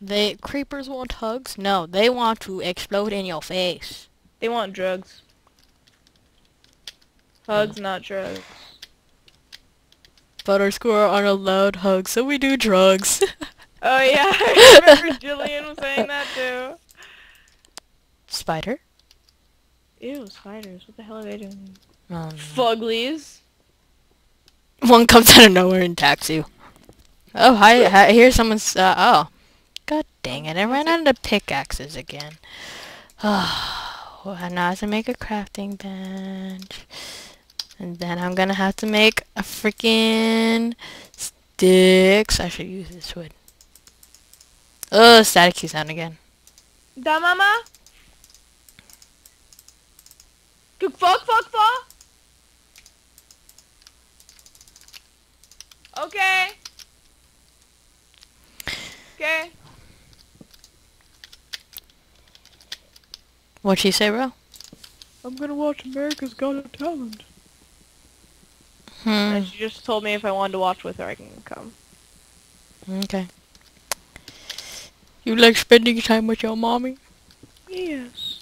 The creepers want hugs? No, they want to explode in your face. They want drugs. Hugs, not drugs. Butterscore aren't allowed hugs, so we do drugs. Oh yeah, I remember Jillian was saying that too. Spider? Ew, spiders. What the hell are they doing? Fuglies. One comes out of nowhere and attacks you. Oh, hi, here's someone's, oh. God dang it, I ran out of pickaxes again. Oh, and now I have to make a crafting bench. And then I'm gonna have to make a freaking sticks. I should use this wood. Oh, staticky sound again. Da mama? Fuck. Okay. Okay. What'd she say, bro? I'm gonna watch America's Got Talent. And she just told me if I wanted to watch with her, I can come. Okay. You like spending time with your mommy? Yes.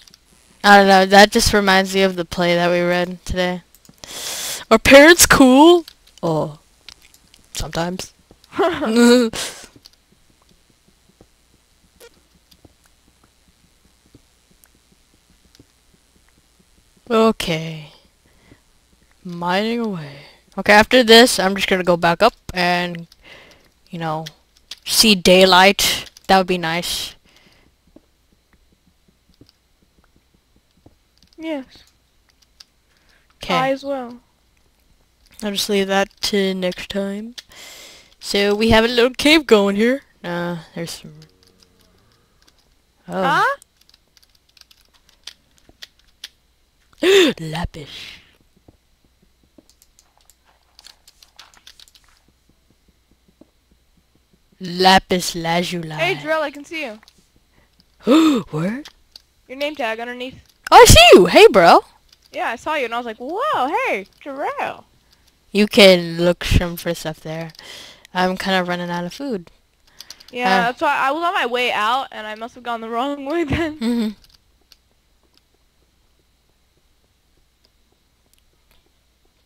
I don't know, that just reminds me of the play that we read today. Are parents cool? Oh. Sometimes. Okay. Mining away. Okay, after this, I'm just gonna go back up and, you know, see daylight. That would be nice. Yes. Okay. I as well. I'll just leave that to next time. So, we have a little cave going here. There's some... Oh. Huh? Lapis. Lapis lazuli. Hey, Drill, I can see you. Where? Your name tag underneath. Oh, I see you! Hey, bro! Yeah, I saw you and I was like, whoa, hey, Drill. You can look for stuff there. I'm kind of running out of food. Yeah, that's why I was on my way out and I must have gone the wrong way then. Mm-hmm.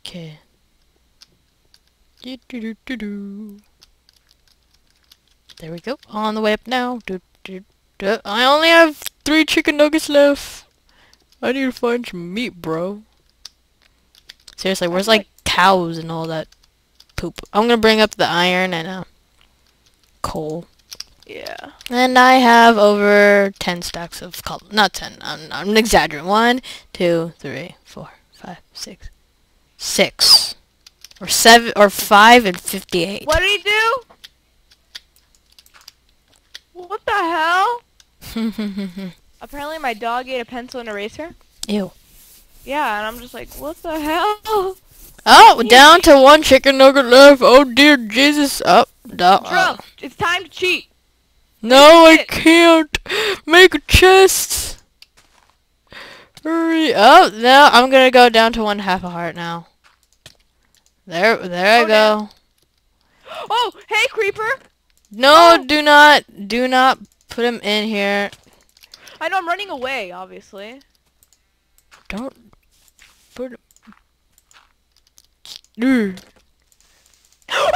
Okay. Do-do-do-do-do. There we go. On the way up now. I only have 3 chicken nuggets left. I need to find some meat, bro. Seriously, where's like cows and all that poop? I'm gonna bring up the iron and coal. Yeah. And I have over 10 stacks of coal. Not 10. I'm exaggerating. 1, 2, 3, 4, 5, 6. 6. Or 7. Or 5 and 58. What did he do? What the hell? Apparently my dog ate a pencil and eraser. Ew. Yeah, and I'm just like, what the hell? Oh, down to 1 chicken nugget left. Oh dear Jesus. Up, down. Trump, it's time to cheat. No, I can't. Make a chest. Hurry up. Now I'm gonna go down to 1/2 a heart now. There I go. Damn. Oh, hey creeper. No, oh. do not put him in here. I know I'm running away, obviously. Don't put him.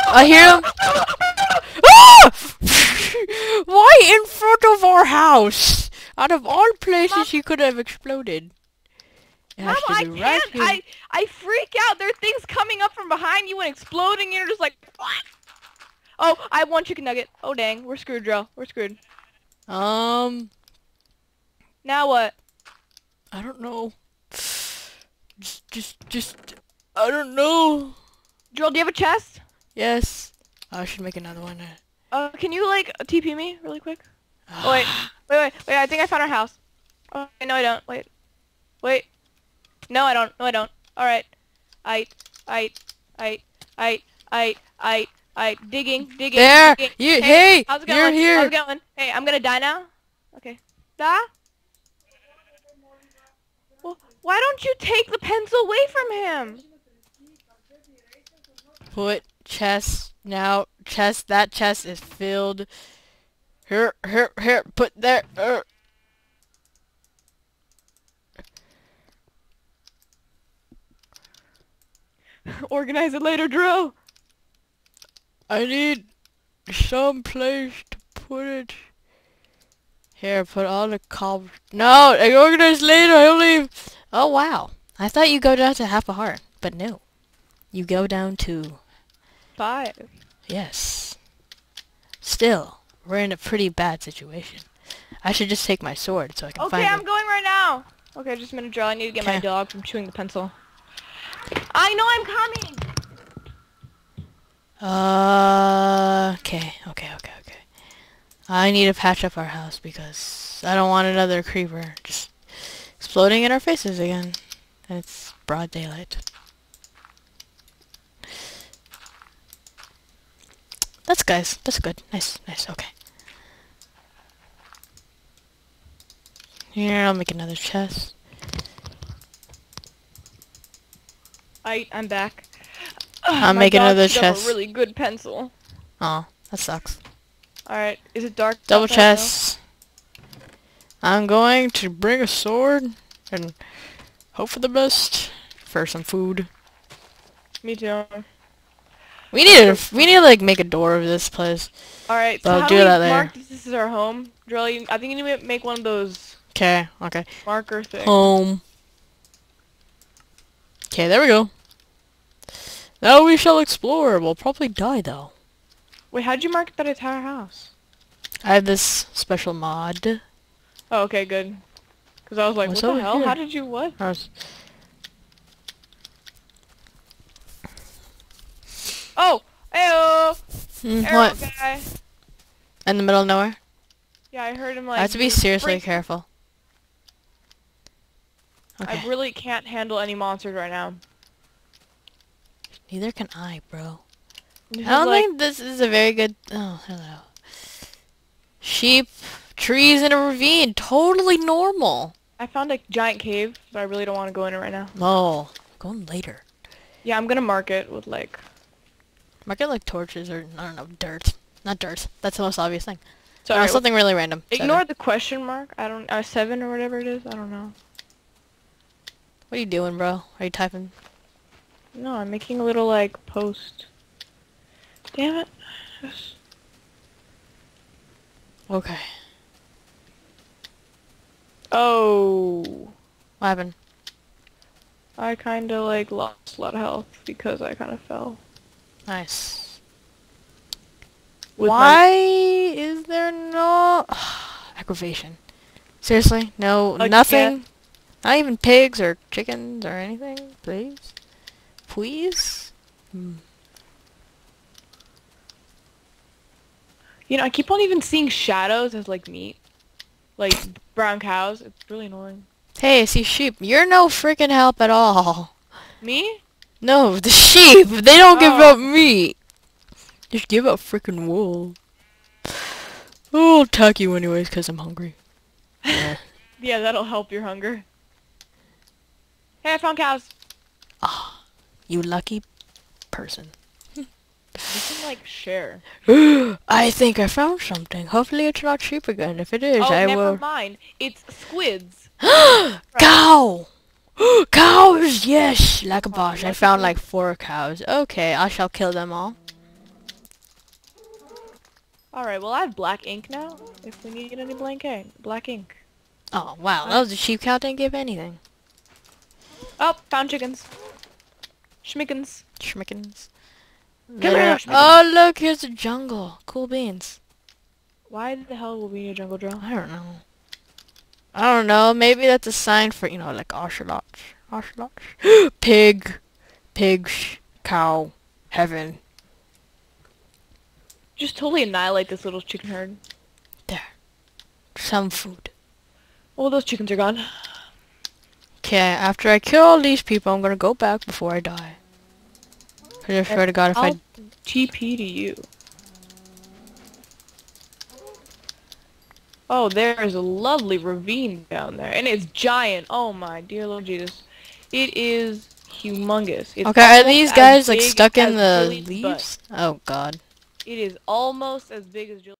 I hear him. Ah! Why in front of our house? Out of all places, Mom, he could have exploded. Mom, I can't. Right, I freak out. There are things coming up from behind you and exploding, and you're just like, what? Oh, I have 1 chicken nugget. Oh, dang. We're screwed, Drill. We're screwed. Now what? I don't know. Just... I don't know. Drill, do you have a chest? Yes. I should make another one. Can you, like, TP me really quick? Oh, wait. Wait, I think I found our house. Oh, no, I don't. Wait. No, I don't. Alright. I digging. There, digging. You, hey, how's it going? You're here. How's it going? Hey, I'm gonna die now. Okay. Well, why don't you take the pencil away from him? Put chest now. That chest is filled Here, put there. Organize it later, Drill. I need some place to put it. Here, put all the cobble. No, I organize later. I'll leave. Oh wow! I thought you go down to half a heart, but no, you go down to 5. Yes. Still, we're in a pretty bad situation. I should just take my sword so I can find it. Okay, I'm going right now. Okay, just a minute, Drill. I need to get my dog from chewing the pencil. I know I'm coming! Okay. I need to patch up our house because I don't want another creeper just exploding in our faces again. And it's broad daylight. That's good. Nice, okay. Here, I'll make another chest. I'm back. I'm making another chest. A really good pencil. Oh, that sucks. All right, is it dark? Double chest. I'm going to bring a sword and hope for the best for some food. Me too. We need to like make a door of this place. All right, so how do we mark this is our home? Drill, I think you need to make one of those. Okay. Marker thing. Home. Okay, there we go. Now we shall explore. We'll probably die though. Wait, how'd you mark that entire house? I have this special mod. Oh, okay, good. Because I was like, what the hell? How did you what? Oh! Ayo! What? Guy. In the middle of nowhere? Yeah, I heard him like... I have to be seriously careful. Okay. I really can't handle any monsters right now. Neither can I, bro. I don't think this is a very good... Oh, hello. Sheep, trees, and a ravine. Totally normal. I found a giant cave, but I really don't want to go in it right now. No. Go in later. Yeah, I'm going to mark it with like... Mark it like torches or, I don't know, dirt. Not dirt. That's the most obvious thing. Sorry, no, something really random. Ignore the question mark. I don't... 7 or whatever it is. I don't know. What are you doing, bro? Are you typing? No, I'm making a little, like, post. Damn it. Okay. Oh. What happened? I kind of, like, lost a lot of health because I kind of fell. Nice. Why is there no... Aggravation. Seriously? No, nothing? Yeah. Not even pigs or chickens or anything, please. Please? You know, I keep on even seeing shadows as like meat. Like brown cows. It's really annoying. Hey, I see sheep. You're no freaking help at all. Me? No, the sheep. They don't give up meat. Just give up freaking wool. Oh, I'll attack you anyways because I'm hungry. Yeah, that'll help your hunger. Hey, I found cows. Ah, you lucky person. You can like share. I think I found something. Hopefully it's not sheep again. If it is, never mind. It's squids. Cow! Cows! Yes! Like a boss. I found like 4 cows. Okay, I shall kill them all. Alright, well I have black ink now. If we need to get any black ink. Oh, wow. That was a sheep cow. Didn't give anything. Oh, found chickens. Schmickens. Oh, look, here's a jungle. Cool beans. Why the hell will we need a jungle drill? I don't know. Maybe that's a sign for, you know, like ocelots. Pig. Pigs. Cow. Heaven. Just totally annihilate this little chicken herd. There. Some food. All those chickens are gone. Okay, after I kill all these people, I'm gonna go back before I die. Because I swear to God, if I'll TP to you. Oh, there's a lovely ravine down there, and it's giant. Oh my dear Lord Jesus, it is humongous. It's okay, are these guys like stuck in the leaves? Oh God. It is almost as big as.